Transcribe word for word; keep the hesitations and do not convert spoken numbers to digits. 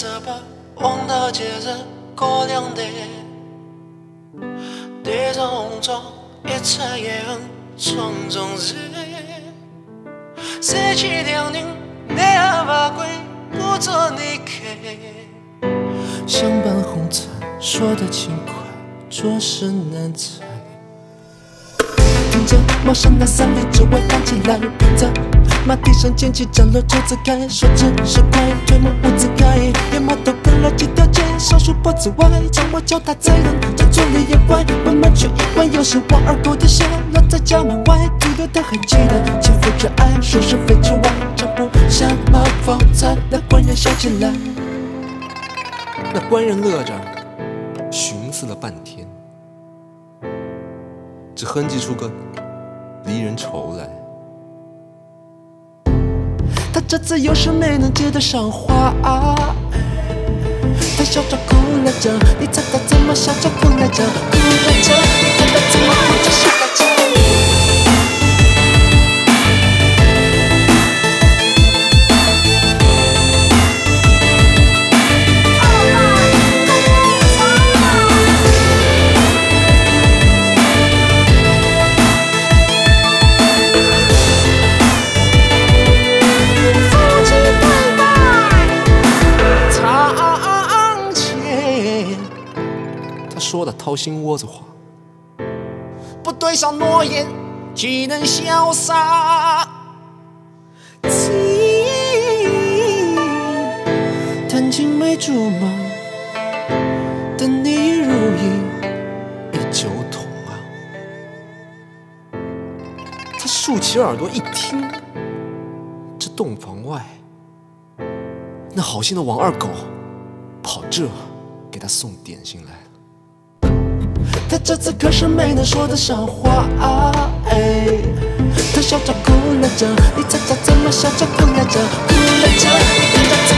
接着吧，忘了接着过量的对着红妆，一切也很庄重些。谁去悼念你而把鬼故作你给相伴红尘，说的轻快，着实难猜。听着陌生的旋律，只会翻起来，在。 马蹄声溅起角落就自开，说只是快，推磨不自开，连磨都跟了几条街，少数脖子歪，沉默叫他才能站住了眼怪，慢慢去意外，有时望而狗的鞋落在家门外，停留的痕迹的，轻抚着爱，说是非之外，长不像冒风在那官人笑起来，那官人乐着，寻思了半天，只哼唧出个离人愁来。 他这次又是没能接得上话，他笑着哭来着，你猜他怎么笑着哭来着？哭来着，你看他怎么哭着笑来着？说的掏心窝子话，不兑上诺言，岂能潇洒？情，但青梅竹马的你如影依旧痛啊！他竖起耳朵一听，这洞房外，那好心的王二狗跑这给他送点心来。 他这次可是没能说得上话，哎，他笑着哭了着，你猜他怎么笑着哭了着，哭了着，你看他。